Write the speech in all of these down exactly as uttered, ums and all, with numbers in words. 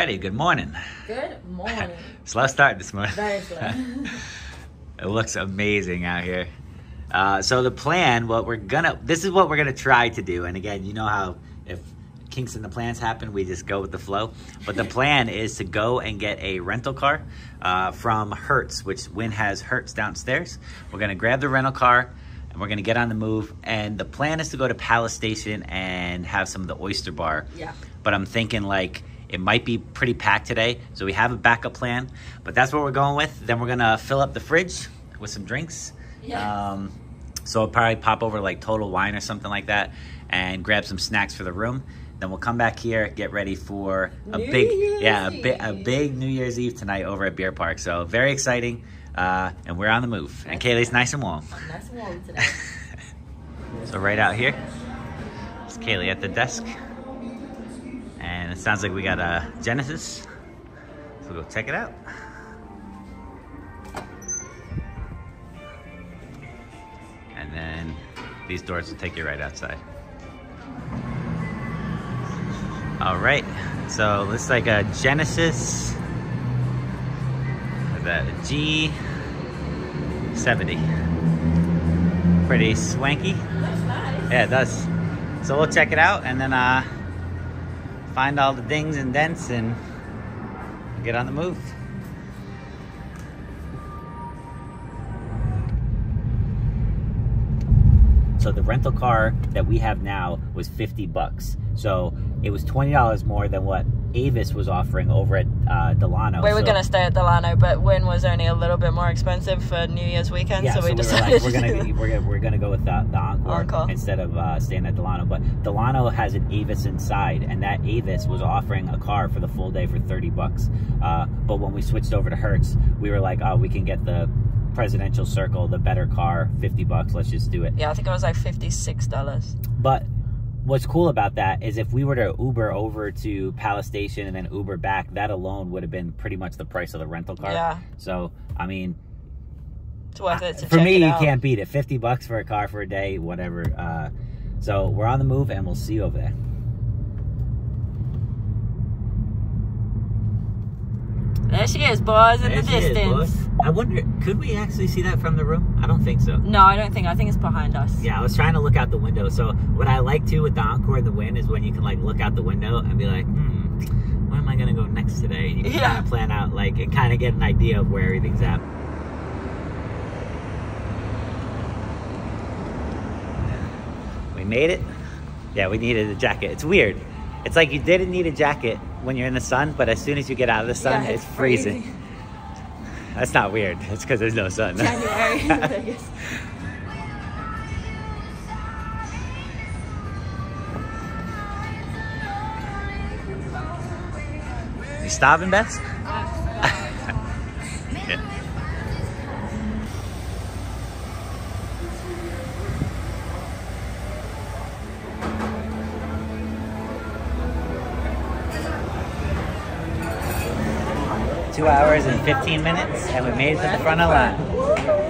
Alrighty, good morning. Good morning. Slow start this morning. Very slow. It looks amazing out here. Uh, so the plan, what we're gonna, this is what we're gonna try to do. And again, you know how if kinks in the plans happen, we just go with the flow. But the plan is to go and get a rental car uh, from Hertz, which Wynn has Hertz downstairs. We're gonna grab the rental car and we're gonna get on the move. And the plan is to go to Palace Station and have some of the oyster bar. Yeah. But I'm thinking like, it might be pretty packed today, so we have a backup plan, but that's what we're going with. Then we're gonna fill up the fridge with some drinks. Yeah. Um, so I'll probably pop over like Total Wine or something like that and grab some snacks for the room. Then we'll come back here, get ready for a New big, Year's yeah, a, bi a big New Year's Eve tonight over at Beer Park. So very exciting, uh, and we're on the move. And Kaylee's nice and warm. I'm nice and warm today. So right out here, it's Kaylee at the desk. And it sounds like we got a Genesis, so we'll go check it out. And then these doors will take you right outside. All right, so looks like a Genesis, with a G seventy. Pretty swanky. Looks nice. Yeah, it does. So we'll check it out and then uh, find all the dings and dents and get on the move. So the rental car that we have now was fifty bucks. So it was twenty dollars more than what Avis was offering over at uh, Delano. We were so, gonna stay at Delano, but Wynn was only a little bit more expensive for New Year's weekend, yeah, so, so we decided we were like, we're, gonna be, we're gonna we're gonna go with the, the Encore, Encore instead of uh, staying at Delano. But Delano has an Avis inside, and that Avis was offering a car for the full day for thirty bucks. Uh, but when we switched over to Hertz, we were like, oh, we can get the Presidential Circle, the better car, fifty bucks. Let's just do it. Yeah, I think it was like fifty-six dollars. But what's cool about that is if we were to Uber over to Palace Station and then Uber back, that alone would have been pretty much the price of the rental car. Yeah. So, I mean, it's worth it to for check me, it out. You can't beat it. fifty bucks for a car for a day, whatever. Uh, so we're on the move and we'll see you over there. There she is, boys, in the distance. Is, I wonder, could we actually see that from the room? I don't think so. No, I don't think. I think it's behind us. Yeah, I was trying to look out the window. So what I like to with the Encore and the Wynn is when you can like look out the window and be like, hmm, where am I going to go next today? And you can yeah. kind of plan out like and kind of get an idea of where everything's at. We made it. Yeah, we needed a jacket. It's weird. It's like you didn't need a jacket when you're in the sun, but as soon as you get out of the sun, yeah, it's, it's freezing. Crazy. That's not weird. It's because there's no sun. January in Vegas. You starving, Beth? Yeah. Two hours and fifteen minutes, and we made it to the front of the line.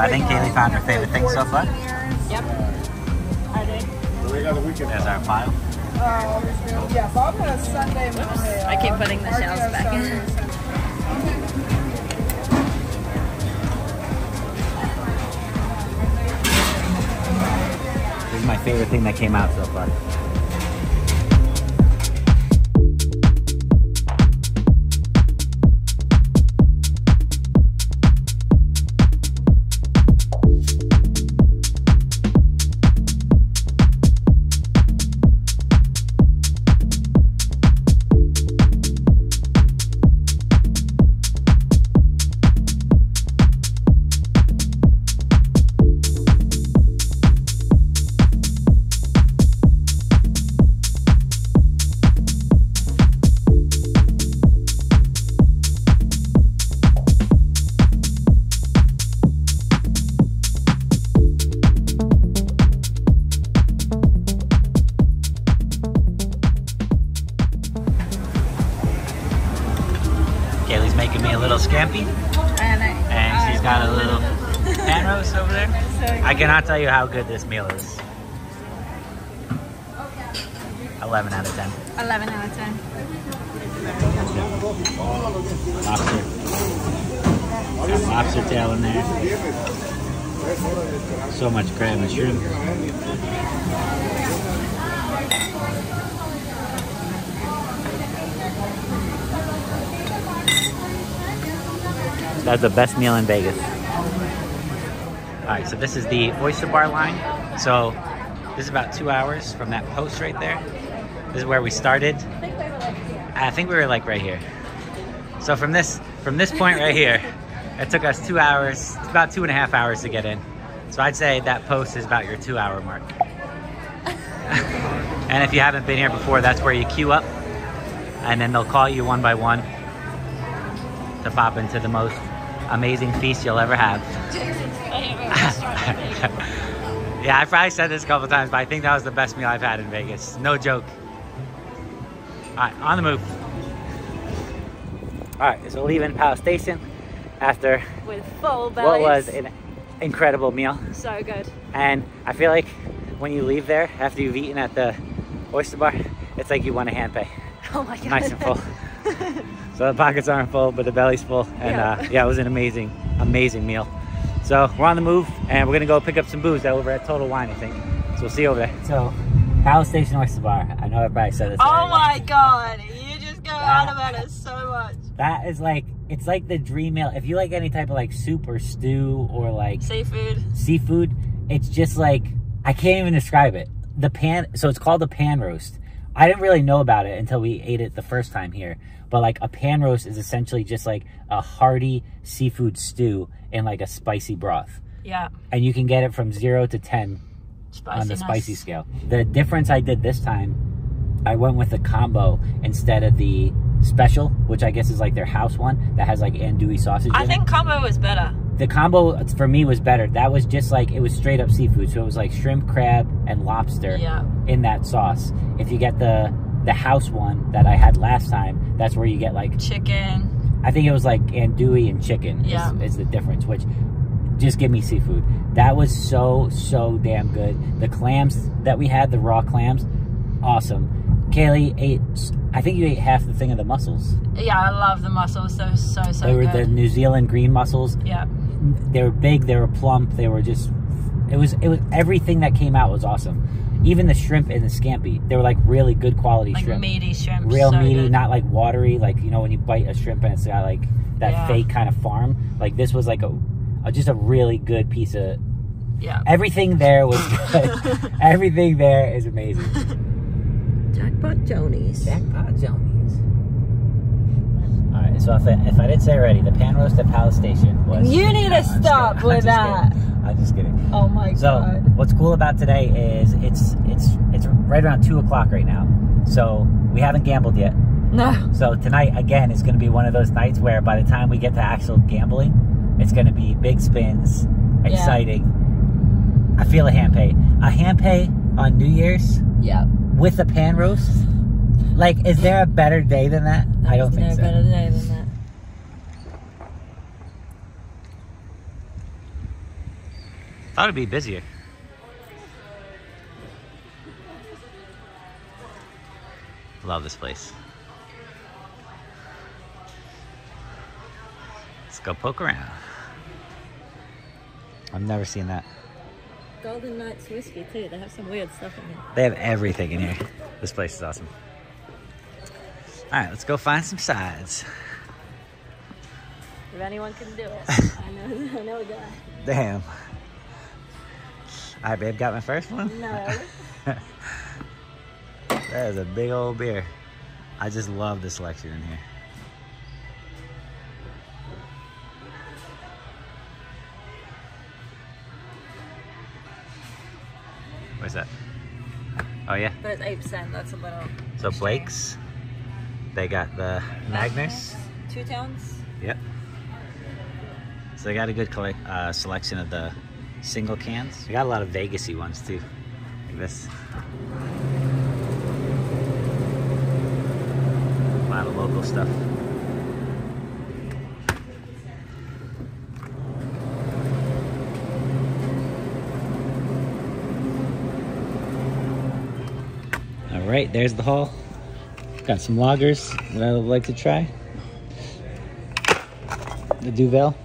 I think Kaylee found her favorite thing so far. Yep. I did. There's our pile. Uh, yeah, Bob has Sunday morning. I keep putting the shells back in. favorite thing that came out so far. Scampi, and she's got a little pan roast over there. I cannot tell you how good this meal is. eleven out of ten. eleven out of ten. Lobster. Got lobster tail in there. So much crab and shrimp. That's the best meal in Vegas. All right, so this is the oyster bar line. So this is about two hours from that post right there. This is where we started. I think we were like right here. So from this from this point right here, it took us two hours. It's about two and a half hours to get in. So I'd say that post is about your two-hour mark. And if you haven't been here before, that's where you queue up, and then they'll call you one by one to pop into the most amazing feast you'll ever have. Yeah, I probably said this a couple times, but I think that was the best meal I've had in Vegas. No joke. All right, on the move. All right, so leaving Palace Station after with full bellies. What was an incredible meal. So good. And I feel like when you leave there after you've eaten at the oyster bar, it's like you want a hand pay. Oh my God. Nice and full. So the pockets aren't full, but the belly's full. And yeah, uh, yeah it was an amazing, amazing meal. So we're on the move, and we're gonna go pick up some booze over at Total Wine, I think. So we'll see you over there. So, Palace Station Oyster Bar. I know everybody said this. Oh my God, you just go on about it so much. That is like, it's like the dream meal. If you like any type of like soup or stew or like- Seafood. Seafood, it's just like, I can't even describe it. The pan, so it's called the pan roast. I didn't really know about it until we ate it the first time here. But like a pan roast is essentially just like a hearty seafood stew in like a spicy broth. Yeah. And you can get it from zero to ten Spiciness. On the spicy scale. The difference I did this time, I went with the combo instead of the special, which I guess is like their house one that has like andouille sausage. I in think it. Combo was better. The combo for me was better. That was just like, it was straight up seafood. So it was like shrimp, crab, and lobster yeah. in that sauce. If you get the the house one that I had last time, that's where you get like chicken. I think it was like andouille and chicken yeah. is, is the difference, which just give me seafood. That was so, so damn good. The clams that we had, the raw clams, awesome. Kaylee ate, I think you ate half the thing of the mussels. Yeah, I love the mussels. They were so, so good. They were good. The New Zealand green mussels. Yeah. They were big, they were plump, they were just, it was, it was, everything that came out was awesome. Even the shrimp and the scampi, they were like really good quality like shrimp. Like meaty shrimp. Real so meaty, good. Not like watery, like, you know, when you bite a shrimp and it's got like that yeah. fake kind of farm. Like this was like a, a, just a really good piece of, yeah. everything there was good. Everything there is amazing. Jackpot Jonies. Jackpot Jonies. All right, so if I, if I didn't say already, the pan roast at Palace Station was... You need to stop with that. I'm just kidding. Oh my God. So what's cool about today is it's it's it's right around two o'clock right now. So we haven't gambled yet. No. So tonight again is going to be one of those nights where by the time we get to actual gambling, it's going to be big spins, exciting. Yeah. I feel a hand pay. A hand pay on New Year's. Yeah. With a pan roast. Like, is there a better day than that? I don't think so. Is there a better day than that? Thought it'd be busier. Love this place. Let's go poke around. I've never seen that. Golden Knights whiskey too. They have some weird stuff in here. They have everything in here. This place is awesome. All right, let's go find some sides. If anyone can do it. I know, I know a guy. Damn. All right, babe, got my first one? No. That is a big old beer. I just love this selection in here. Where's that? Oh, yeah? But it's eight percent. That's a little... So, Blake's. They got the Magners. Two towns. Yep. So, they got a good collect, uh, selection of the single cans. They got a lot of Vegas-y ones, too. Like this. A lot of local stuff. Alright, there's the haul. Got some lagers that I would like to try. The Duvel,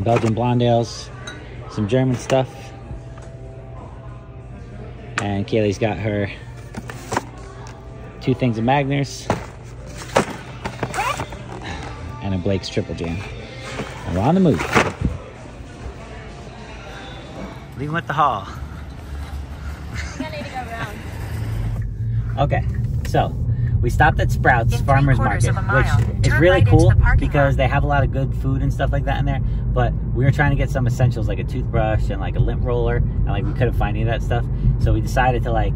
Belgian blonde ales, some German stuff. And Kaylee's got her two things of Magners and a Blake's Triple Jam. And we're on the move. Leaving with the haul. Okay, so we stopped at Sprouts Farmers Market, which is really cool because they have a lot of good food and stuff like that in there, but we were trying to get some essentials like a toothbrush and like a lint roller, and like we couldn't find any of that stuff, so we decided to like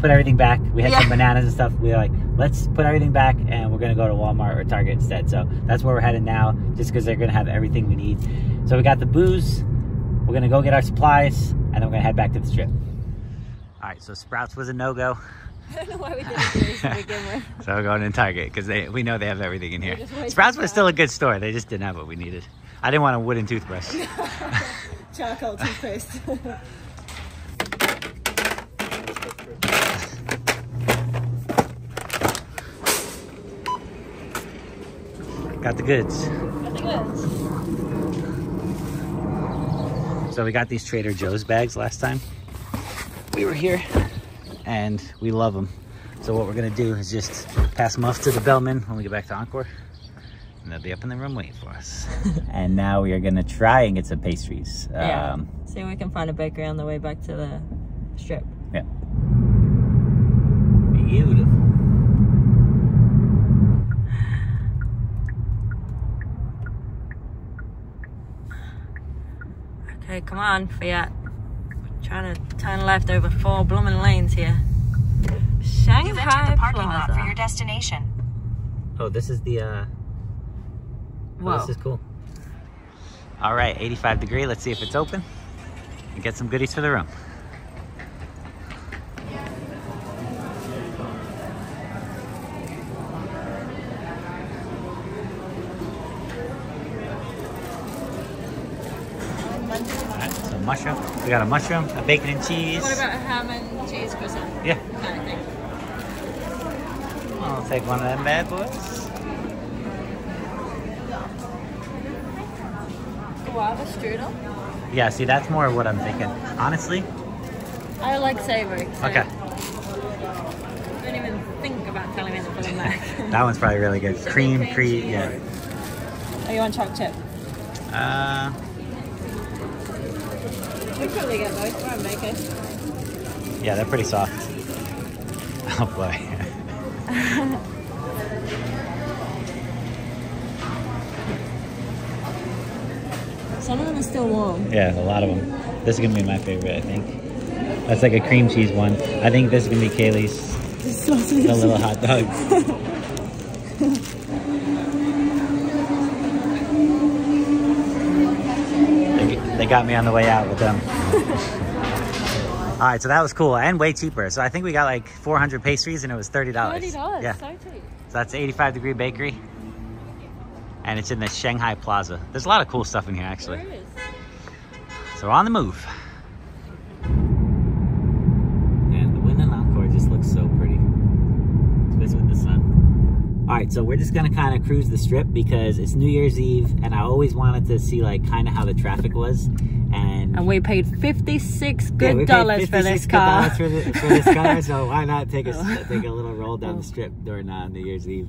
put everything back. We had yeah. some bananas and stuff. We were like, let's put everything back and we're gonna go to Walmart or Target instead. So that's where we're headed now, just because they're gonna have everything we need. So we got the booze, we're gonna go get our supplies, and then we're gonna head back to the strip. All right, so Sprouts was a no-go. I don't know why we didn't do this to begin with. So we're going to Target because they we know they have everything in here. Sprouts was still a good store. They just didn't have what we needed. I didn't want a wooden toothbrush. Charcoal toothpaste. Got the goods. Got the goods. So we got these Trader Joe's bags last time we were here, and we love them. So what we're gonna do is just pass them off to the bellman when we get back to Encore, and they'll be up in the room waiting for us. And now we are gonna try and get some pastries. Yeah, um, see if we can find a bakery on the way back to the strip. Yeah. Beautiful. Okay, come on, Fiat. Trying to turn left over four blooming lanes here. Shanghai You've entered the parking Plaza. lot for your destination. Oh, this is the, uh, Whoa. Oh, this is cool. All right, eighty-five degree. Let's see if it's open and get some goodies for the room. Mushroom. We got a mushroom, a bacon and cheese. What about a ham and cheese croissant? Yeah. Kind of thing. I'll take one of them bad boys. Guava strudel? Yeah, see, that's more of what I'm thinking. Honestly? I like savory. So okay. I don't even think about telling me to put in that. That one's probably really good. Cream, cream, cream yeah. Oh, you want chocolate chip? Uh... We probably get both for our makers. Yeah, they're pretty soft. Oh boy. Some of them are still warm. Yeah, a lot of them. This is gonna be my favorite, I think. That's like a cream cheese one. I think this is gonna be Kaylee's. The little hot dogs. They got me on the way out with them. All right, so that was cool and way cheaper. So I think we got like four hundred pastries and it was thirty dollars. thirty dollars, yeah. So cheap. So that's eighty-five degree Bakery. And it's in the Shanghai Plaza. There's a lot of cool stuff in here actually. There is. So we're on the move. And the Wynn and Encore just looks so pretty, especially with the sun. All right, so we're just gonna kind of cruise the strip because it's New Year's Eve and I always wanted to see like kind of how the traffic was. And, and we paid fifty-six good yeah, dollars fifty-six for this car. For, the, for this car, so why not take a take a little roll down the strip during uh, New Year's Eve?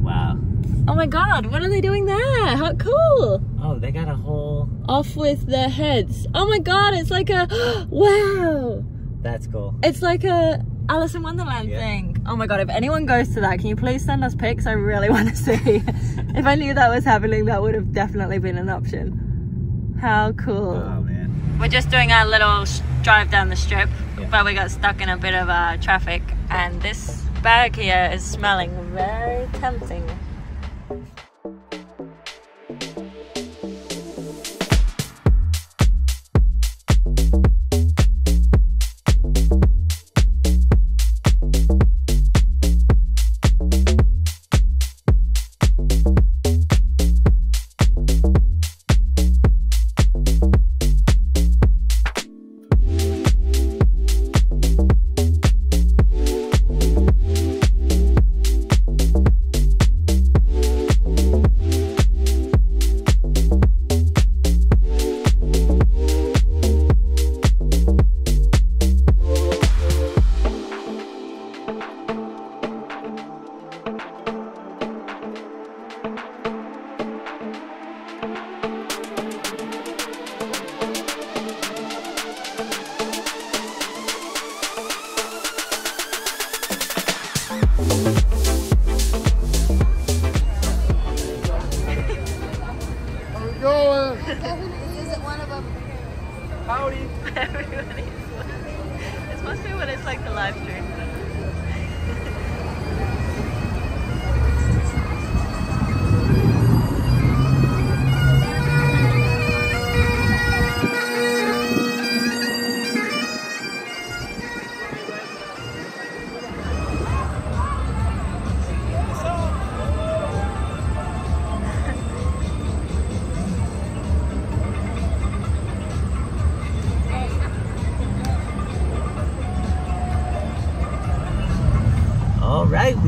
Wow! Oh my God, what are they doing there? How cool! Oh, they got a whole off with their heads. Oh my God, it's like a wow. That's cool. It's like a Alice in Wonderland yeah. thing. Oh my God, if anyone goes to that, can you please send us pics? I really want to see. If I knew that was happening, that would have definitely been an option. How cool. Oh, man. We're just doing our little drive down the strip, yeah. but we got stuck in a bit of uh, traffic, and this bag here is smelling very tempting.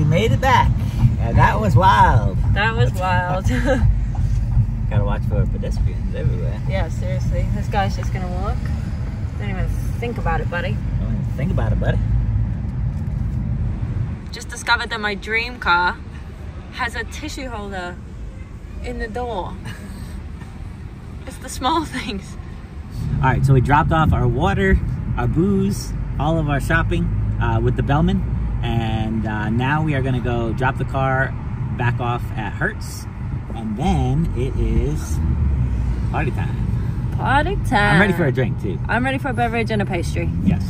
Made it back, and that was wild. That was wild. Gotta watch for pedestrians everywhere. Yeah, seriously. This guy's just gonna walk. Don't even think about it, buddy. Don't even think about it, buddy. Just discovered that my dream car has a tissue holder in the door. It's the small things. All right, so we dropped off our water, our booze, all of our shopping uh, with the bellman. And uh, now we are gonna go drop the car back off at Hertz, and then it is party time. Party time. I'm ready for a drink too. I'm ready for a beverage and a pastry. Yes.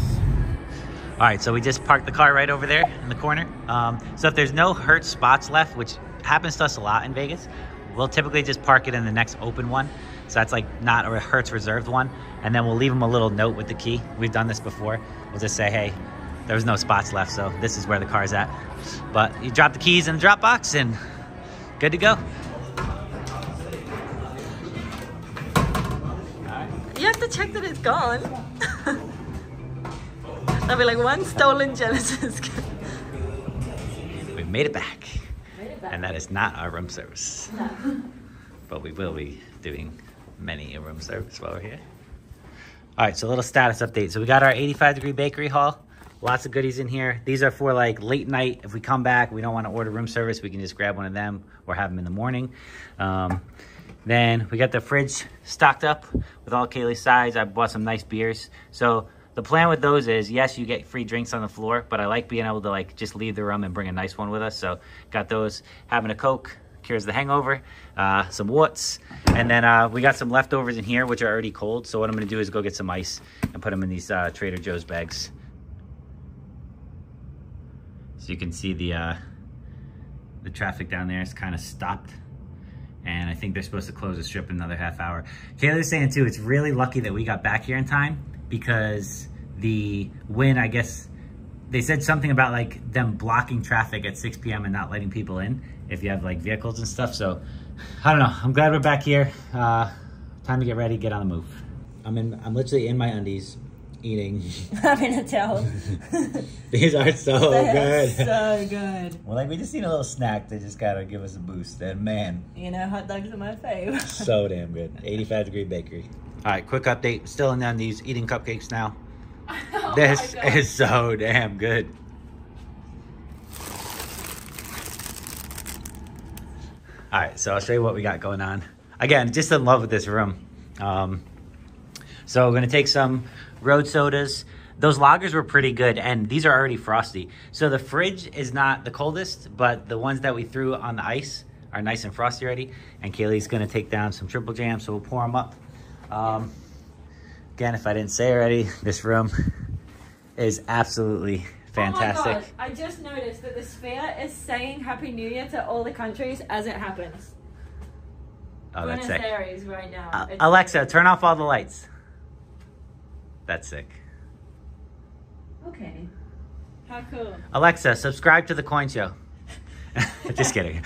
All right, so we just parked the car right over there in the corner. Um, so if there's no Hertz spots left, which happens to us a lot in Vegas, we'll typically just park it in the next open one. So that's like not a Hertz reserved one. And then we'll leave them a little note with the key. We've done this before. We'll just say, hey, there was no spots left, so this is where the car's at. But you drop the keys in the drop box and good to go. You have to check that it's gone. That'll be like one stolen Genesis. We made it back. Made it back. And that is not our room service. No. But we will be doing many a room service while we're here. All right, so a little status update. So we got our eighty-five degree bakery haul. Lots of goodies in here. These are for like late night. If we come back, we don't want to order room service. We can just grab one of them or have them in the morning. Um, then we got the fridge stocked up with all Kaylee's sides. I bought some nice beers. So the plan with those is, yes, you get free drinks on the floor, but I like being able to like just leave the room and bring a nice one with us. So got those, having a Coke, cures the hangover, uh, some Watts. And then uh, we got some leftovers in here, which are already cold. So what I'm gonna do is go get some ice and put them in these uh, Trader Joe's bags. So you can see the uh, the traffic down there is kind of stopped. And I think they're supposed to close the strip in another half hour. Kaylee's saying too, it's really lucky that we got back here in time because the Wynn, I guess, they said something about like them blocking traffic at six P M and not letting people in if you have like vehicles and stuff. So I don't know, I'm glad we're back here. Uh, time to get ready, get on the move. I'm in, I'm literally in my undies. Eating. I'm gonna tell. These are so they good. Are so good. Well, like we just need a little snack to just gotta give us a boost. And man, you know, hot dogs are my fave. So damn good. eighty-five degree bakery. All right, quick update. I'm still in undies, eating cupcakes now. Oh, this is so damn good. All right, so I'll show you what we got going on. Again, just in love with this room. Um, so we're gonna take some road sodas. Those lagers were pretty good, and these are already frosty. So the fridge is not the coldest, but the ones that we threw on the ice are nice and frosty already. And Kaylee's gonna take down some triple jam, so we'll pour them up. Um, again, if I didn't say already, this room is absolutely fantastic. Oh my gosh, I just noticed that the Sphere is saying Happy New Year to all the countries as it happens. Oh, that's sick. Buenos Aires right now. Uh, Alexa, turn off all the lights. That's sick. Okay. How cool. Alexa, subscribe to the Coin Show. Just kidding.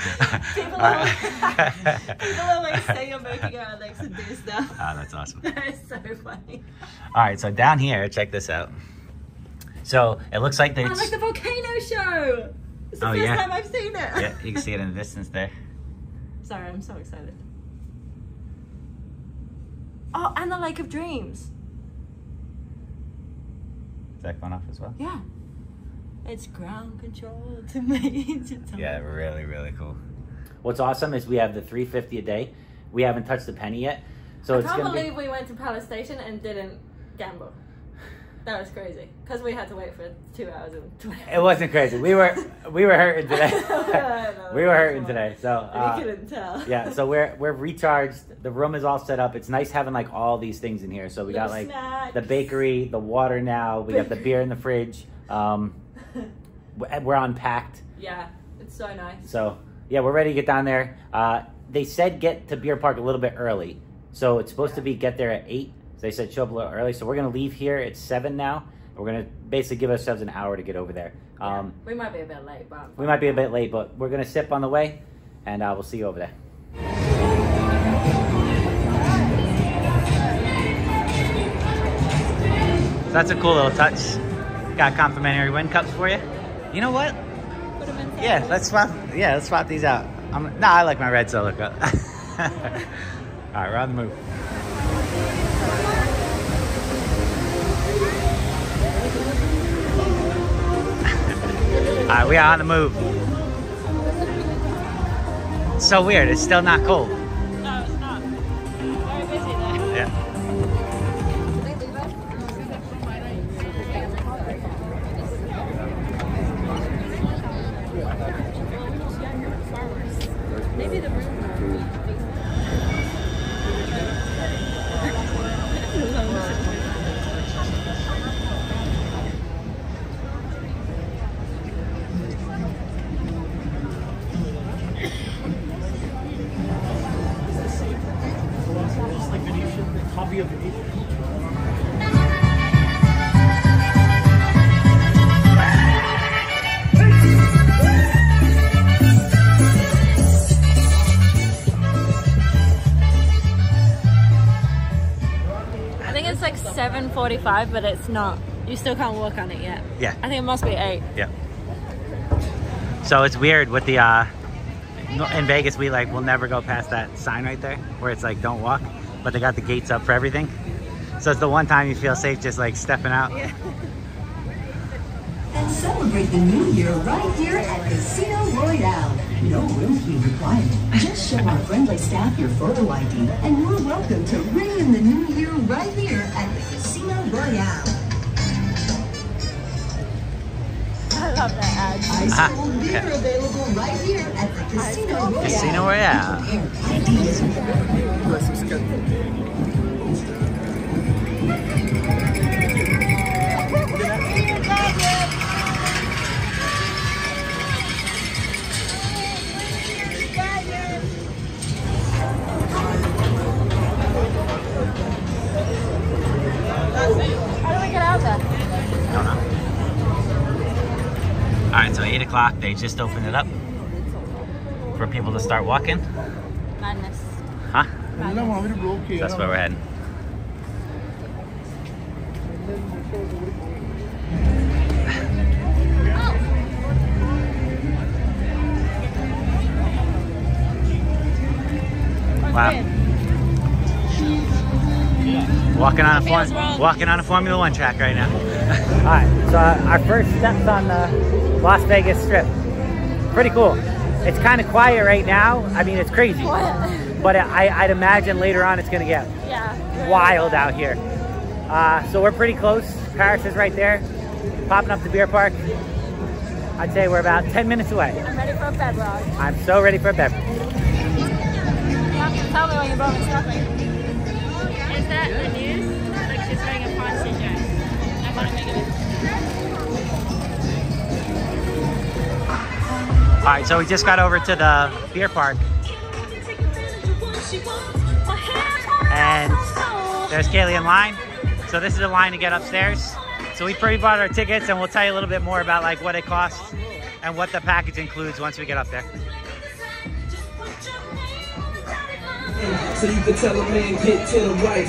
People, are, people always say you're making our Alexa do stuff. Oh, that's awesome. That's so funny. All right, so down here, check this out. So it looks like they. Oh, like the volcano show. It's the oh, first yeah. time I've seen it. Yeah, you can see it in the distance there. Sorry, I'm so excited. Oh, and the Lake of Dreams. Is that going off as well? Yeah. It's ground control to me. Yeah, really, really cool. What's awesome is we have the three fifty a day. We haven't touched a penny yet. So I it's can't believe be... we went to Palace Station and didn't gamble. That was crazy. Because we had to wait for two hours and twenty minutes. It wasn't crazy. We were we were hurting today. no, we were hurting today. So uh, you couldn't tell. Yeah, so we're we're recharged. The room is all set up. It's nice having like all these things in here. So we Little got like snacks. The bakery, the water now, we bakery. got the beer in the fridge. Um we're unpacked. Yeah, it's so nice. So yeah, we're ready to get down there. Uh they said get to Beer Park a little bit early. So it's supposed yeah. to be get there at eight. So they said show up a little early. So we're gonna leave here at seven now. We're gonna basically give ourselves an hour to get over there. Yeah. Um we might be a bit late, but we might be a bit late, but we're gonna sip on the way and uh we'll see you over there. So that's a cool little touch. Got complimentary Wynn cups for you. You know what? Put them in yeah, let's swap. Yeah, let's swap these out. I'm, no, nah, I like my red Solo cup. All right, we're on the move. All right, we are on the move. It's so weird. It's still not cold. No, it's not. Very busy though. Yeah. seven forty-five, but it's not. You still can't walk on it yet. Yeah. I think it must be eight. Yeah. So it's weird with the, uh, in Vegas, we like, we'll never go past that sign right there where it's like, don't walk, but they got the gates up for everything. So it's the one time you feel safe just like stepping out. Yeah. And celebrate the new year right here at Casino Royale. No room key required. Just show our friendly staff your photo I D, and you're welcome to ring in the new year right here at the Casino Royale. I love that ad. Ice cold ah, beer yeah. available right here at the Casino Royale. Casino Royale. This is good. How do we get out there? I don't know. Alright, so eight o'clock, they just opened it up for people to start walking. Madness. Huh? Madness. So that's where we're heading. Oh. Wow. Yeah. Walking on a form, walking on a Formula One track right now. All right, so our first steps on the Las Vegas Strip. Pretty cool. It's kind of quiet right now. I mean, it's crazy. Quiet. But I, I'd imagine later on it's gonna get yeah, wild out here. Uh, so we're pretty close. Paris is right there, popping up to Beer Park. I'd say we're about ten minutes away. I'm ready for a bed, Rob. I'm so ready for a bed. You have to tell me when you brought me something. Is that the news? Like she's wearing a poncy dress. I want to make it. All right, so we just got over to the Beer Park. And there's Kaylee in line. So this is the line to get upstairs. So we pre-bought our tickets, and we'll tell you a little bit more about like what it costs and what the package includes once we get up there. So you can tell a man get to the right.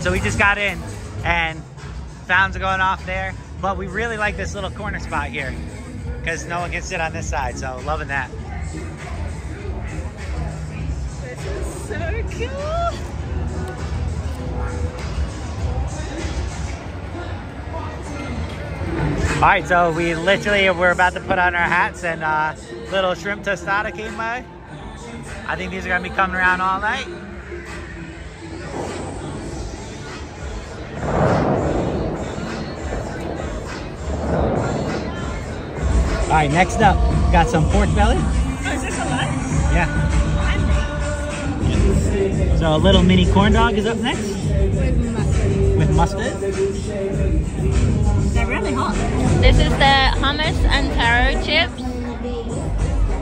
So we just got in and fountains are going off there, but we really like this little corner spot here because no one can sit on this side, so loving that. This is so cool. All right, so we literally we're about to put on our hats, and uh, little shrimp tostada came by. I think these are gonna be coming around all night. All right, next up, got some pork belly. Oh, is this a lunch? Yeah. So a little mini corn dog is up next. With mustard. With mustard. They're really hot. This is the hummus and taro chips.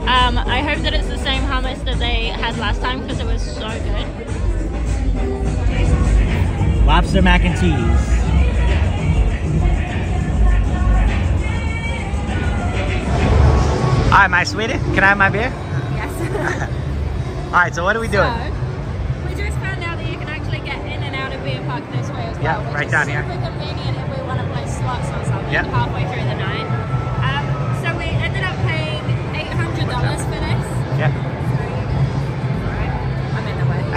Um, I hope that it's the same hummus that they had last time because it was so good. Lobster mac and cheese. All right, my sweetie, can I have my beer? Yes. All right, so what are we doing? So, we just found out that you can actually get in and out of Beer Park this way as well. Yeah, right down here. Which is super convenient if we want to play slots or something yep. halfway through the night. Um, so we ended up paying eight hundred dollars for this. Yeah. All right, I'm in the way.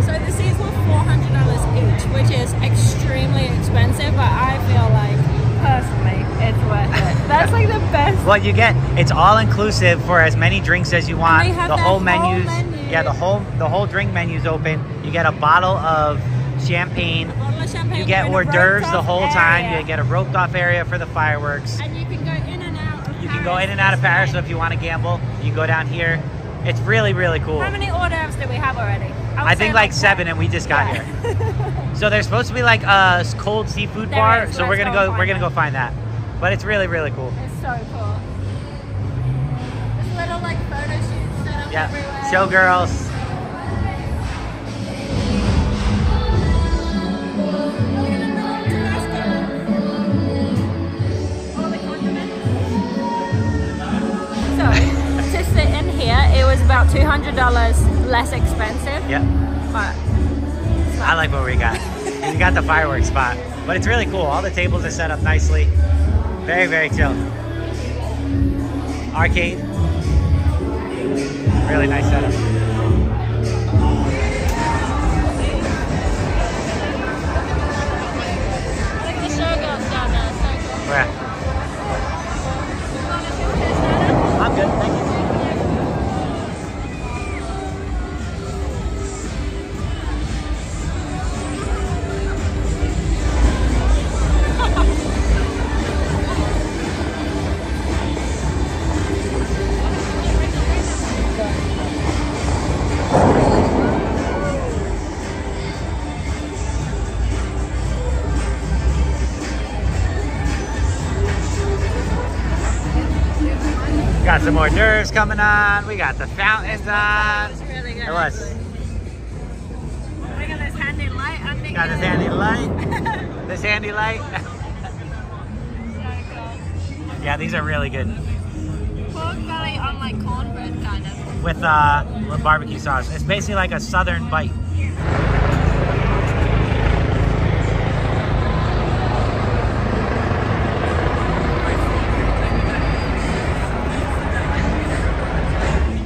So this is what four hundred dollars each, which is extremely expensive, but I feel like, personally, it's worth it. That's like the best. Well, you get, it's all inclusive for as many drinks as you want. And they have the whole menus. Whole menu. Yeah, the whole the whole drink menu's open. You get a bottle of champagne. A bottle of champagne. You get hors d'oeuvres the whole area. time. You get a roped off area for the fireworks. And you can go in and out of Paris. You can go in and out of Paris, so if you want to gamble, you can go down here. It's really, really cool. How many hors d'oeuvres do we have already? I, I think like, like seven, and we just got yeah. here. So there's supposed to be like a cold seafood there bar, is, so we're gonna go. We're gonna go find that. But it's really, really cool. It's so cool. There's little like photo shoots set up yep. everywhere. Showgirls. It was about two hundred dollars less expensive. Yep. But I like what we got. We got the fireworks spot. But it's really cool. All the tables are set up nicely. Very, very chill. Arcade. Really nice setup. Look at the showgirls down there. It's so cool. Yeah. I'm good. Thank you. Got some hors d'oeuvres coming on. We got the fountains on. It was really good. It was. We got this handy light on the Got this handy light. This handy light. So cool. Yeah, these are really good. Pork belly on like cornbread kind of. With uh, with barbecue sauce. It's basically like a southern bite.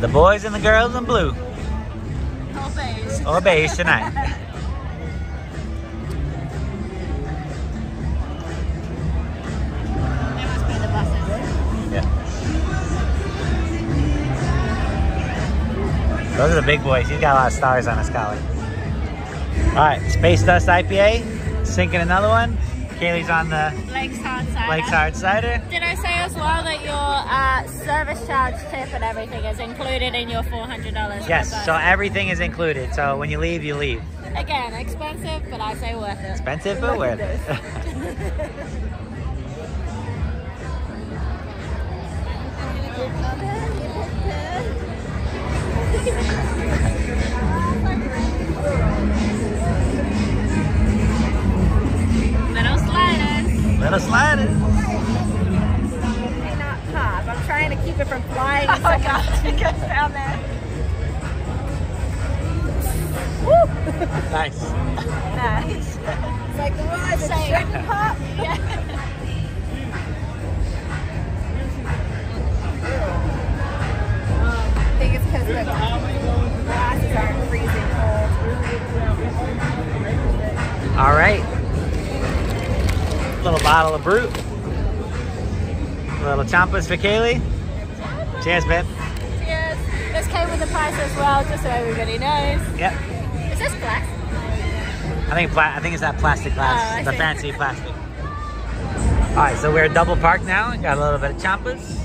The boys and the girls in blue. All beige. All beige tonight. They must be the buses. Yeah. Those are the big boys. He's got a lot of stars on his collar. All right, Space Dust I P A. Sinking another one. Kaylee's on the Blake's hard cider. Blake's hard cider. Did I say as well that your uh, service charge tip and everything is included in your four hundred dollars? Yes, so everything is included. So when you leave, you leave. Again, expensive, but I say worth it. Expensive, but worth it. Little sliders. Little sliders. They're not pop. I'm trying to keep it from flying. Oh my gosh, it goes down there. Woo! Nice. Nice. It's like the one that shouldn't pop. Yeah. I think it's because the glasses are freezing cold. All right. Little bottle of brut. Little champas for Kaylee. Cheers, babe. Cheers. This came with a price as well, just so everybody knows. Yep. Is this glass? I think pla I think it's that plastic glass, oh, the see. fancy plastic. All right, so we're double parked now. Got a little bit of champas,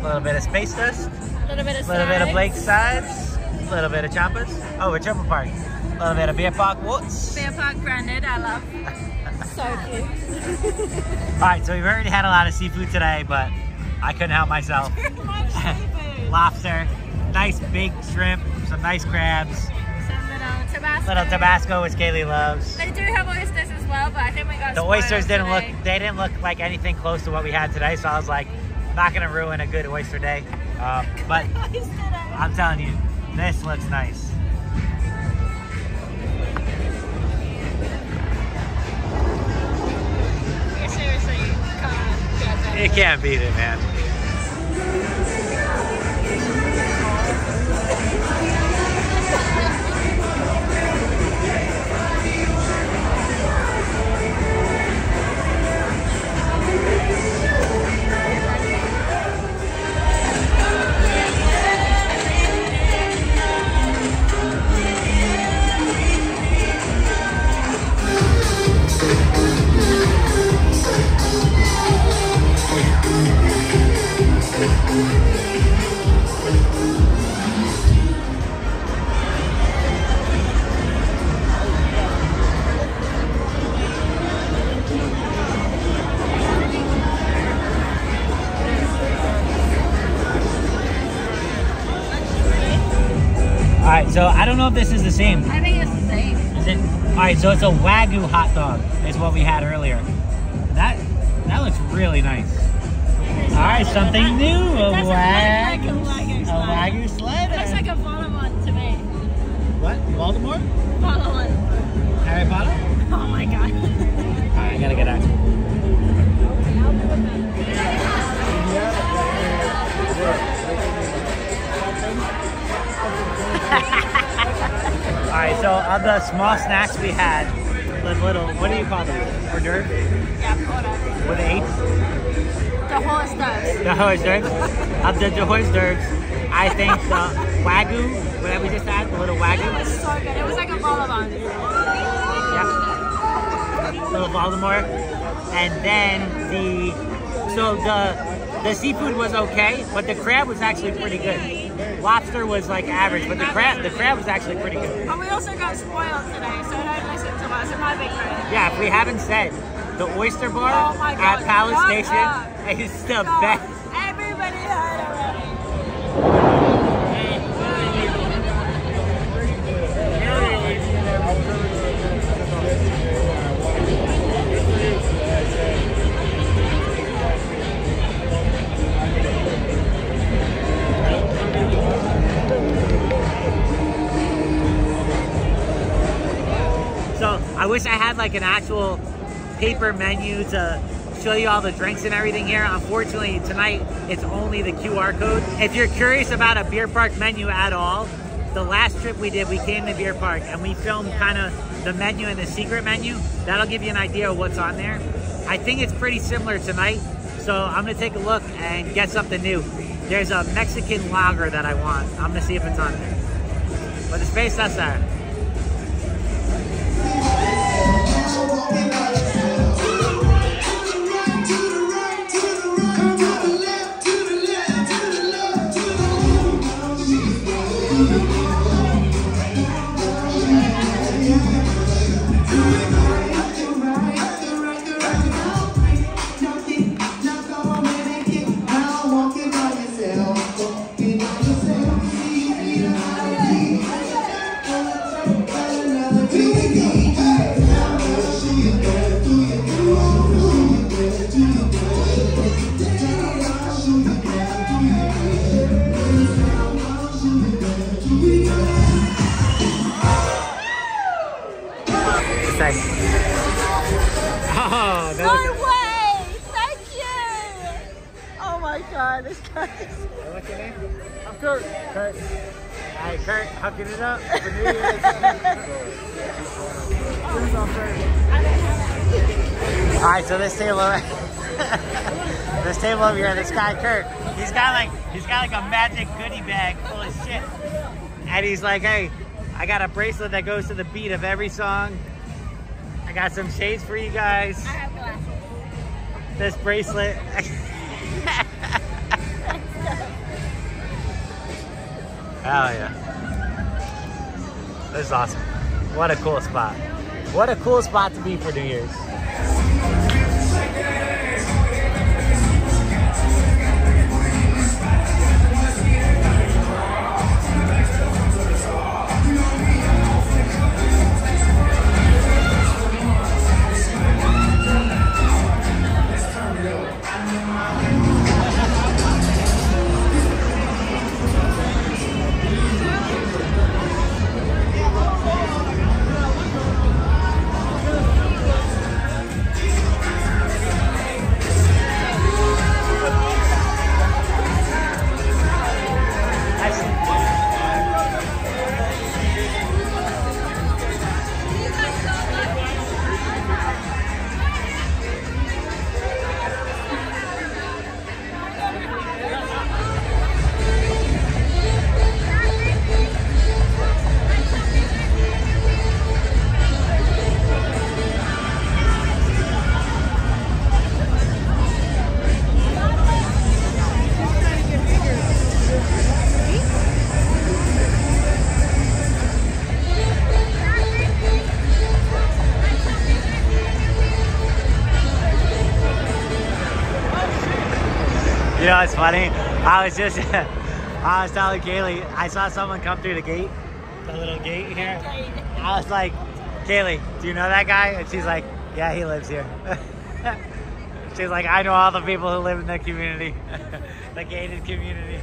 a little bit of Space Dust, a little bit of, little bit of Blake's sides, a little bit of champas. Oh, we're triple parked. A little bit of Beer Park Wurz. Beer Park branded, I love. So cute. Alright, so we've already had a lot of seafood today, but I couldn't help myself. Lobster, nice big shrimp, some nice crabs. Some little Tabasco. Little Tabasco, which Kaylee loves. They do have oysters as well, but I think we got The oysters didn't today. look, they didn't look like anything close to what we had today, so I was like, not gonna ruin a good oyster day. Uh, but I'm telling you, this looks nice. You can't beat it, man. don't know if this is the same. I think it's the same. Is it? All right, so it's a Wagyu hot dog. Is what we had earlier. That that looks really nice. All right, something that, new. A wag. Like a Wagyu slider. A Wagyu slider. It looks like a Voldemort to me. What? Voldemort? Voldemort. Harry Potter? Oh my god. All right, I gotta get out. Alright, so of the small snacks we had, the little, what do you call them? Hors d'oeuvres? Yeah, hors d'oeuvres. What they ate? The hors d'oeuvres. The hors d'oeuvres? Of the, the hors d'oeuvres, I think the Wagyu, whatever we just had, the little Wagyu. It was so good. It was like a Voldemort. Yeah. Little Voldemort. And then the, so the, the seafood was okay, but the crab was actually pretty good. Lobster was like average, but the crab the crab was actually pretty good. But we also got spoiled today, so don't listen to us. It might be crazy. Yeah, if we haven't said, the oyster bar oh my God, at Palace Station up. is the God. best. Everybody heard already. I wish I had like an actual paper menu to show you all the drinks and everything here. Unfortunately, tonight it's only the Q R code. If you're curious about a Beer Park menu at all, the last trip we did, we came to Beer Park and we filmed kind of the menu and the secret menu. That'll give you an idea of what's on there. I think it's pretty similar tonight, so I'm gonna take a look and get something new. There's a Mexican lager that I want. I'm gonna see if it's on there. But the Space Dust I P A. Kurt, he's got like he's got like a magic goodie bag full of shit, and he's like, hey, I got a bracelet that goes to the beat of every song. I got some shades for you guys. I have glasses. This bracelet. Hell yeah! This is awesome. What a cool spot. What a cool spot to be for New Year's. You know what's funny? I was just, I was telling Kaylee, I saw someone come through the gate the little gate here. I was like, Kaylee, do you know that guy? And she's like, yeah, he lives here. She's like, I know all the people who live in the community, the gated community.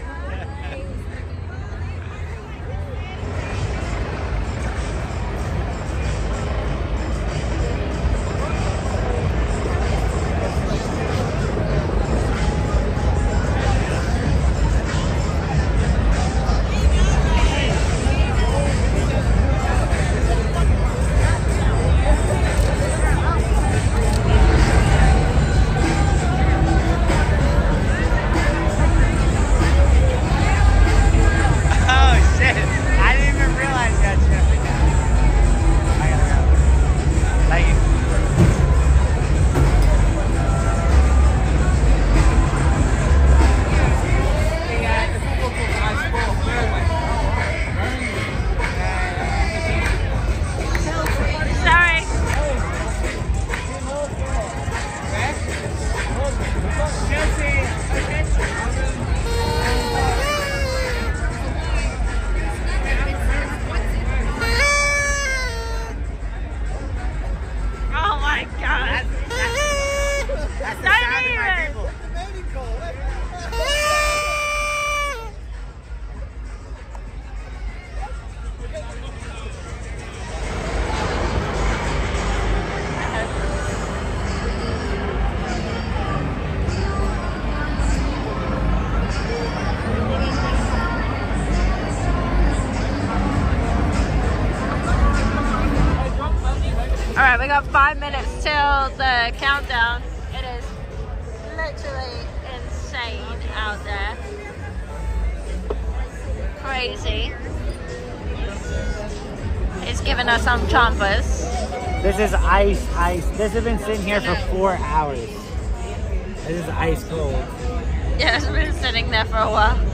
The countdown, it is literally insane out there. Crazy. It's giving us some chompers. This is ice, ice. This has been sitting here for four hours. This is ice cold. Yeah, it's been sitting there for a while.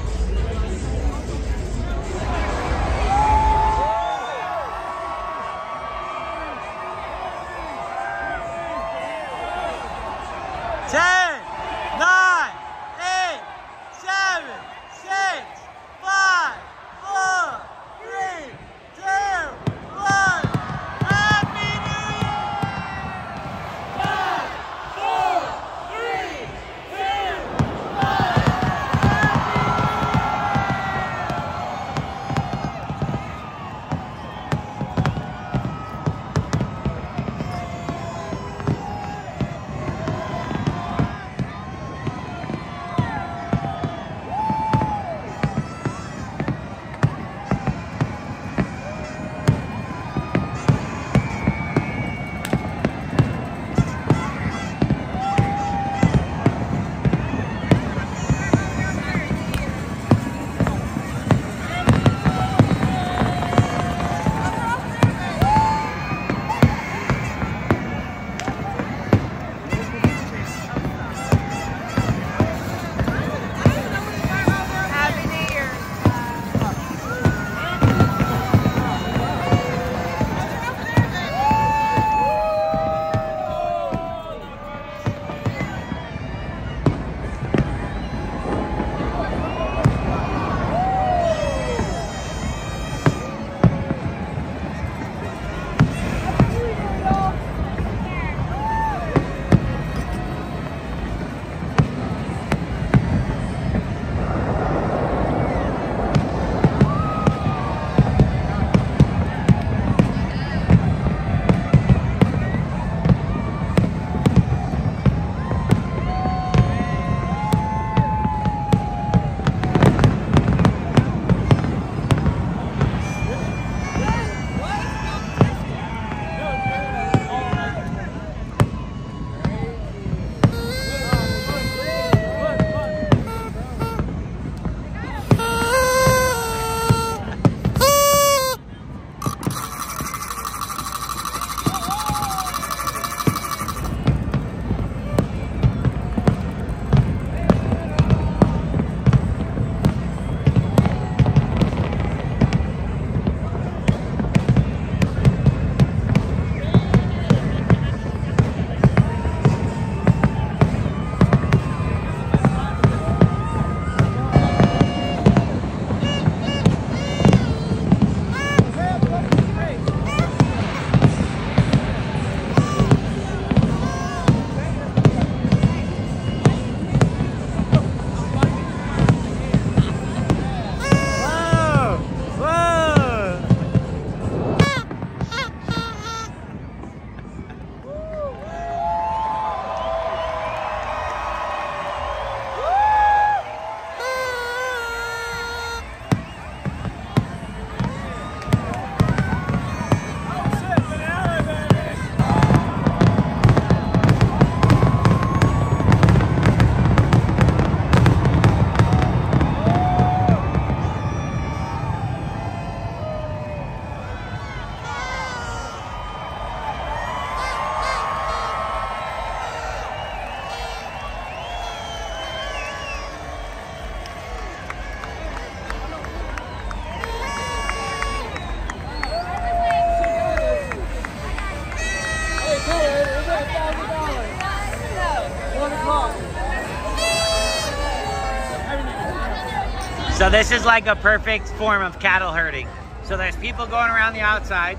So this is like a perfect form of cattle herding. So there's people going around the outside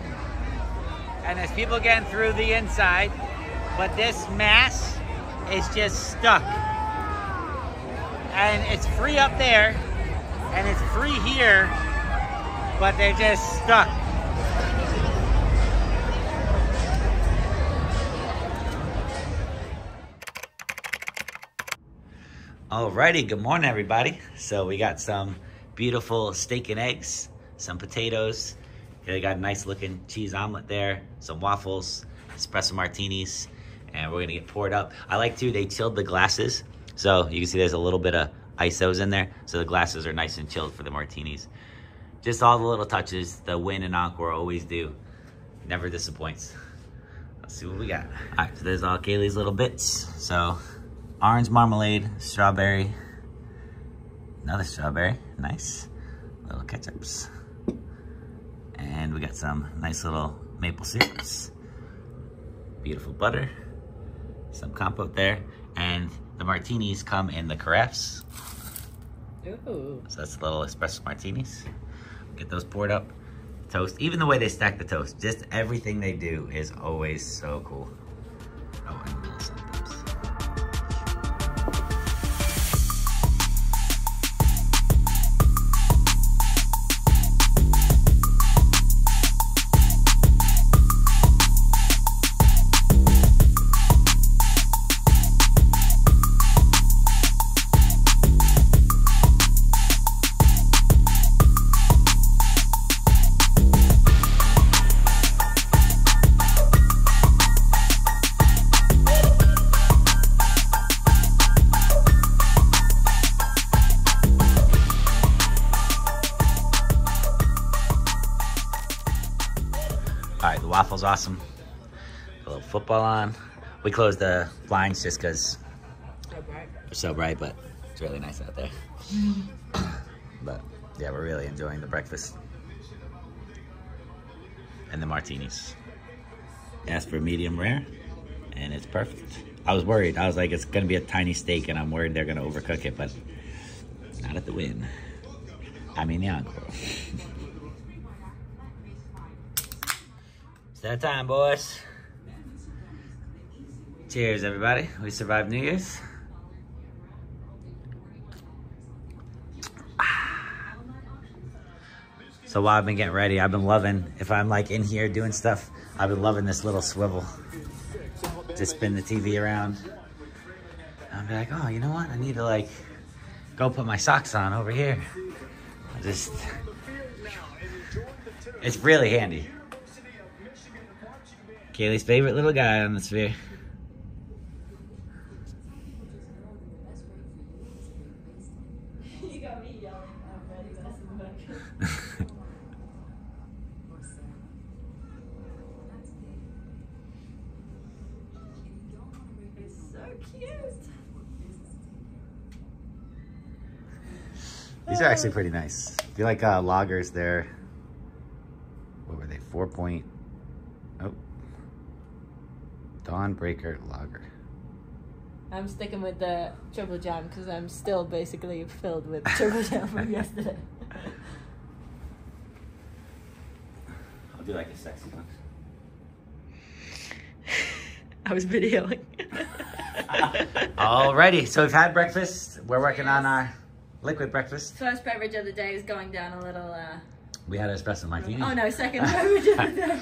and there's people getting through the inside, but this mass is just stuck. And it's free up there and it's free here, but they're just stuck. Alrighty, good morning everybody. So we got some beautiful steak and eggs, some potatoes. They got a nice looking cheese omelet there, some waffles, espresso martinis, and we're gonna get poured up. I like to, they chilled the glasses. So you can see there's a little bit of ice that was in there. So the glasses are nice and chilled for the martinis. Just all the little touches the Wynn and Encore always do. Never disappoints. Let's see what we got. All right, so there's all Kaylee's little bits. So orange marmalade, strawberry, another strawberry, nice. Little ketchups. And we got some nice little maple syrups. Beautiful butter, some compote there. And the martinis come in the carafes. Ooh. So that's the little espresso martinis. Get those poured up, toast. Even the way they stack the toast, just everything they do is always so cool. Oh, and little snippets. Waffles awesome. A little football on. We closed the blinds just because it's so bright, but it's really nice out there. But yeah, we're really enjoying the breakfast and the martinis. Asked for medium rare, and it's perfect. I was worried. I was like, it's going to be a tiny steak, and I'm worried they're going to overcook it, but not at the Wynn. I mean, the Encore. It's that time, boys. Cheers, everybody. We survived New Year's. Ah. So while I've been getting ready, I've been loving, if I'm like in here doing stuff, I've been loving this little swivel. Just spin the T V around. I'll be like, oh, you know what? I need to like go put my socks on over here. I'll just, it's really handy. Kaylee's favorite little guy on the sphere. You got me yelling, I'm ready, that's in the back. It's so cute. These are actually pretty nice. I feel like uh, lagers there. What were they? Four point. Oh. Dawnbreaker Lager. I'm sticking with the triple jam because I'm still basically filled with triple jam from yesterday. I'll do like a sexy one. I was videoing. Alrighty, so we've had breakfast. We're working on our liquid breakfast. First beverage of the day is going down a little. Uh... We had an espresso martini. Oh no, second beverage of the day.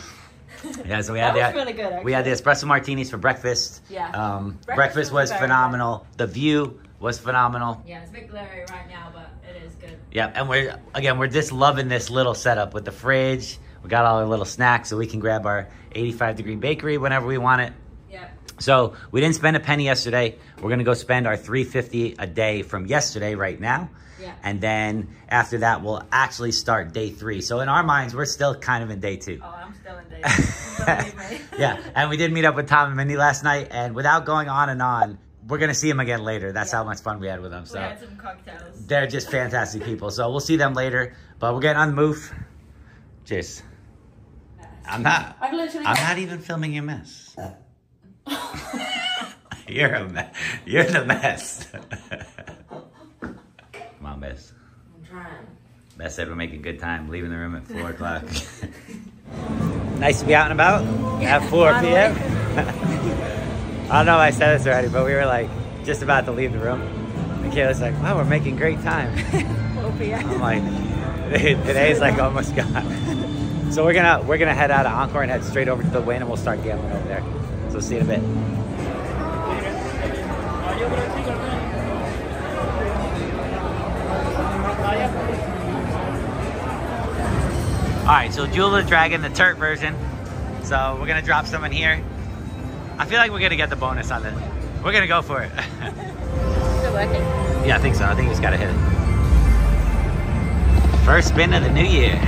Yeah, so we had that the, really good, we had the espresso martinis for breakfast. Yeah, um, breakfast, breakfast was, was phenomenal. Good. The view was phenomenal. Yeah, it's a bit glary right now, but it is good. Yeah, and we're again we're just loving this little setup with the fridge. We got all our little snacks, so we can grab our eighty-five degree bakery whenever we want it. Yeah. So we didn't spend a penny yesterday. We're gonna go spend our three fifty a day from yesterday right now. Yeah. And then after that, we'll actually start day three. So in our minds, we're still kind of in day two. Oh, I'm still in day two. Yeah, and we did meet up with Tom and Mindy last night, and without going on and on, we're gonna see them again later. That's yeah. how much fun we had with them. So we had some cocktails. They're just fantastic people. So we'll see them later, but we're getting on the move. Cheers. Nice. I'm not. I'm, literally I'm not even filming your mess. You're a mess. You're the mess. Come on, Beth. time. Beth said we're making good time, leaving the room at four o'clock. Nice to be out and about yeah, at four p m I don't know if I said this already, but we were like just about to leave the room. And Kayla's like, wow, we're making great time. four p m I'm like, today's like almost gone. So we're gonna we're gonna head out of Encore and head straight over to the Wynn, and we'll start gambling over there. So see you in a bit. All right, so Jewel of the Dragon, the Turk version. So we're gonna drop some in here. I feel like we're gonna get the bonus on this. We're gonna go for it. Is it working? Yeah, I think so. I think we just gotta hit it. First spin of the new year. So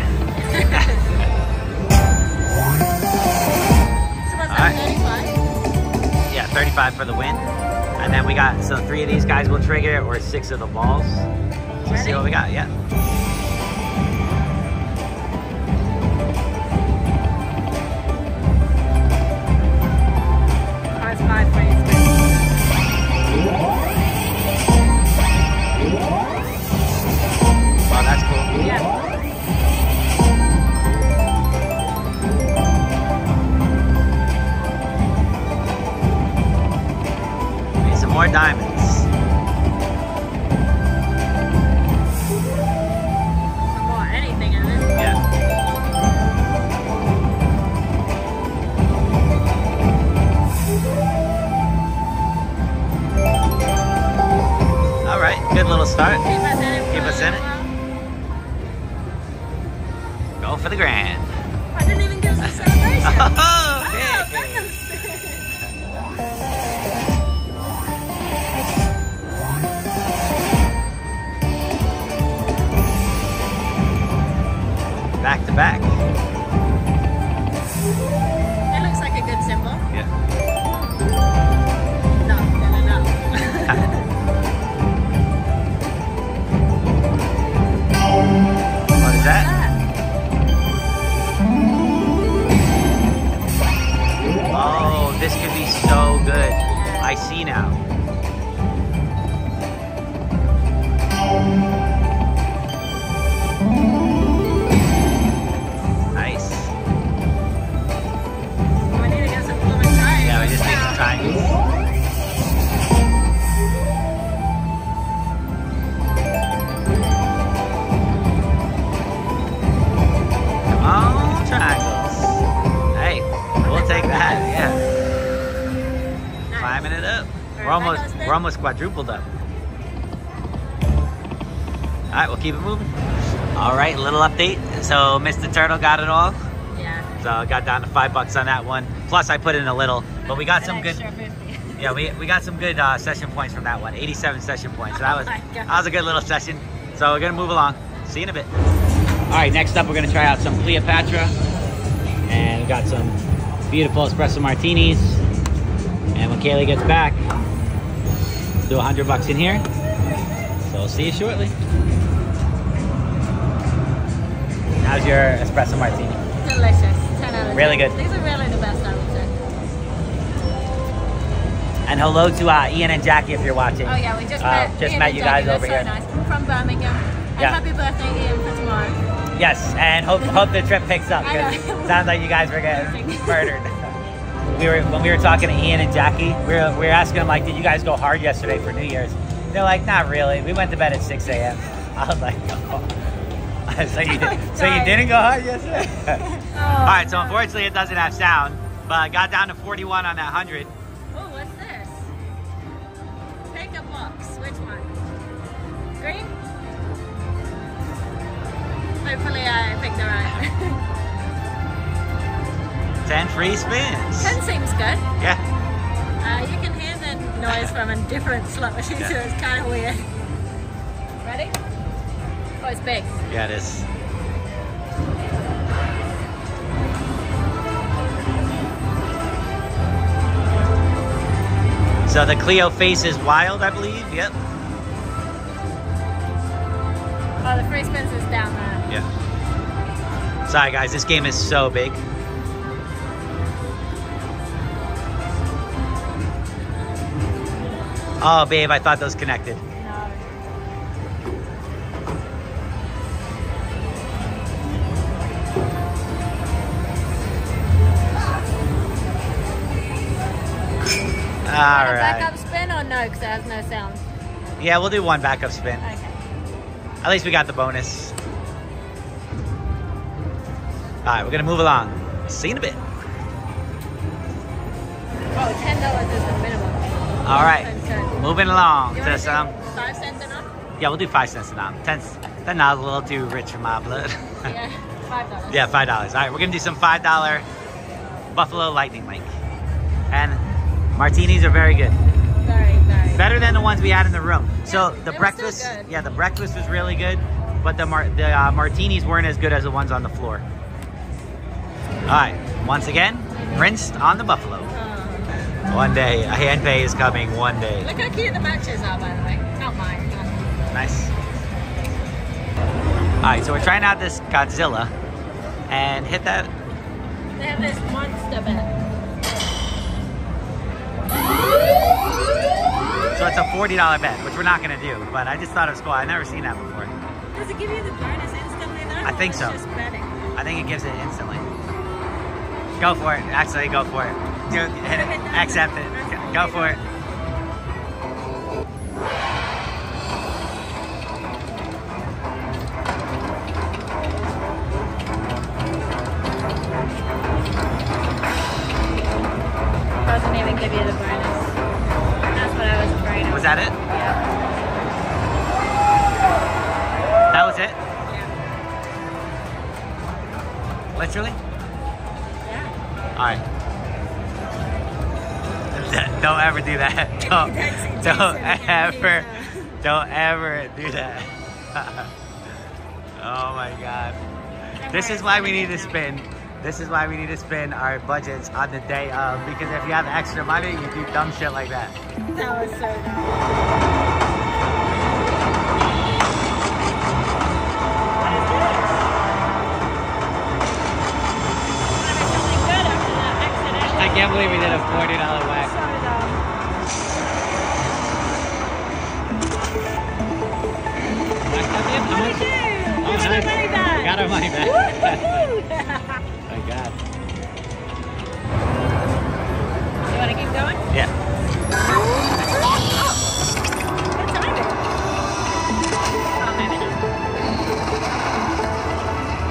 what's that, thirty-five? Yeah, thirty-five for the win. And then we got, so three of these guys will trigger or six of the balls. So see what we got, yeah. Start. Keep us in it. Keep us in it. Go for the grand. I didn't even give us a celebration. Oh, oh, big. Nice. Back to back. It looks like a good symbol. Yeah. No, no, no, no. Oh, this could be so good. I see now. Nice. Well, we need to get some blooming tires. Yeah, we just need some tires. We're almost, we're almost quadrupled up. All right, we'll keep it moving. All right, little update. So Mister Turtle got it all. Yeah. So I got down to five bucks on that one. Plus I put in a little, but we got some good, yeah, we, we got some good uh, session points from that one, eighty-seven session points. So that was, that was a good little session. So we're gonna move along. See you in a bit. All right, next up, we're gonna try out some Cleopatra. And we got some beautiful espresso martinis. And when Kaylee gets back, do a hundred bucks in here. So we'll see you shortly. How's your espresso martini? Delicious. ten out of ten. Really good. These are really the best I would say. And hello to uh, Ian and Jackie if you're watching. Oh yeah, we just uh, met. Just Ian met and you Jackie. guys They're over so here. Nice. We're from Birmingham. And yeah. Happy birthday, Ian, for tomorrow. Yes, and hope hope the trip picks up. It sounds like you guys were getting murdered. We were, when we were talking to Ian and Jackie, we were, we were asking them, like, did you guys go hard yesterday for New Year's? They're like, not really. We went to bed at six a m I was like, oh. I was like, you did, so you didn't go hard yesterday? Oh, all right, so unfortunately it doesn't have sound, but I got down to forty-one on that hundred. Oh, what's this? Pick a box. Which one? Green? Hopefully I picked the right one. ten free spins. ten seems good. Yeah. Uh, you can hear the noise from a different slot machine, yeah. So it's kind of weird. Ready? Oh, it's big. Yeah, it is. So the Cleo face is wild, I believe. Yep. Oh, the free spins is down there. Yeah. Sorry, guys. This game is so big. Oh, babe, I thought those connected. No. All right. Backup spin or no, because it has no sound? Yeah, we'll do one backup spin. Okay. At least we got the bonus. All right, we're going to move along. See you in a bit. Oh, ten dollars is the minimum. All right, moving along to, to some. Five cents and up? Yeah, we'll do five cents and up. Ten, ten dollars a little too rich for my blood. Yeah, five dollars. Yeah, five dollars. All right, we're gonna do some five dollar Buffalo Lightning Link, and martinis are very good. Very, very. Better than the ones we had in the room. Yeah, so the breakfast, yeah, the breakfast was really good, but the mar the uh, martinis weren't as good as the ones on the floor. All right, once again, rinsed on the Buffalo. One day, a hand pay is coming one day. Look how cute the matches are, by the way. Not mine. Nice. All right, so we're trying out this Godzilla and hit that. They have this monster bet. So it's a forty dollar bet, which we're not going to do, but I just thought it was cool. I've never seen that before. Does it give you the bonus instantly though? I think so. Just betting? I think it gives it instantly. Go for it. Actually, go for it. Do it, hit it, accept it, go for it. Doesn't even give you the bonus. That's what I was afraid of. Was that it? Yeah. That was it? Yeah. Literally? Yeah. All right. Don't ever do that. Don't, don't ever, don't ever do that. Oh my God. This is why we need to spend, this is why we need to spend our budgets on the day of, because if you have extra money, you do dumb shit like that. That was so dumb. I can't believe we did a forty dollar whack. How much? Oh, we got our money back. We got our money back. My God. You want to keep going? Yeah. Good timing.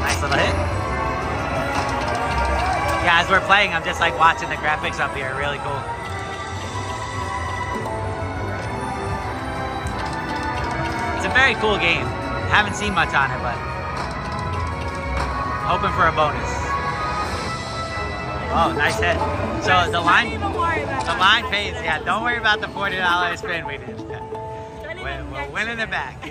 Nice little hit. Yeah, as we're playing, I'm just like watching the graphics up here. Really cool. It's a very cool game. Haven't seen much on it, but hoping for a bonus. Oh, nice hit. So the line, the line pays. Yeah, don't worry about the forty dollar spin we did. We're, we're winning it back.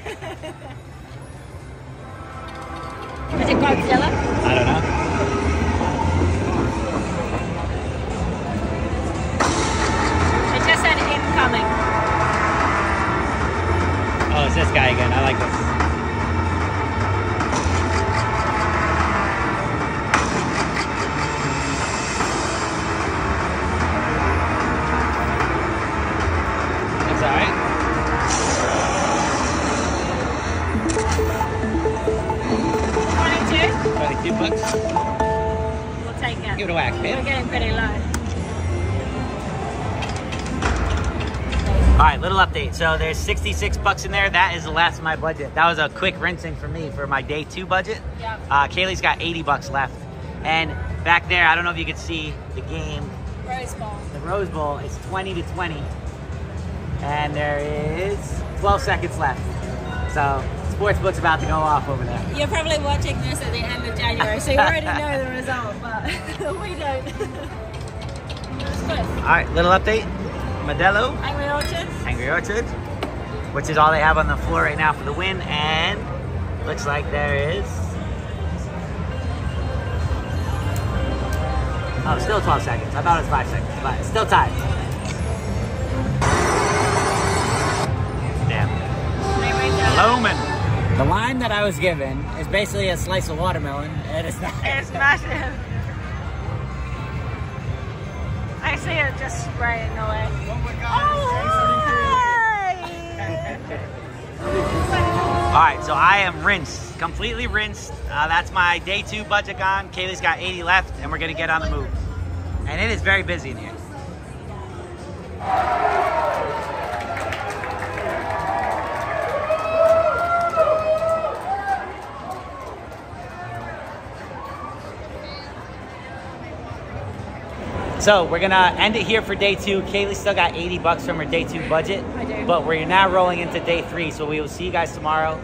Was it Godzilla? I don't know. It just said incoming. Oh, it's this guy again. I like this. Update. So there's sixty-six bucks in there. That is the last of my budget. That was a quick rinsing for me for my day two budget. Yep. Uh, Kaylee's got eighty bucks left. And back there, I don't know if you could see the game. Rose Bowl. The Rose Bowl is twenty to twenty. And there is twelve seconds left. So sportsbook's about to go off over there. You're probably watching this at the end of January, so you already know the result, but we don't. All right, little update. Modelo, Angry Orchard, Angry Orchard, which is all they have on the floor right now for the win, and looks like there is, oh, still twelve seconds. I thought it was five seconds, but it's still tied. Damn. Loman. The line that I was given is basically a slice of watermelon, and it's not. It's massive. I see it just spraying away. Oh my God. All right, so I am rinsed, completely rinsed. Uh, that's my day two budget gone. Kaylee's got eighty left, and we're gonna get on the move. And it is very busy in here. So we're gonna end it here for day two. Kaylee still got eighty bucks from her day two budget. I do. But we're now rolling into day three. So we will see you guys tomorrow.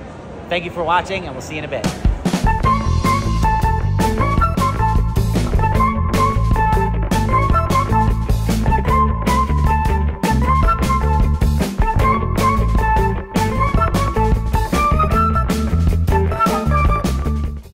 Thank you for watching, and we'll see you in a bit.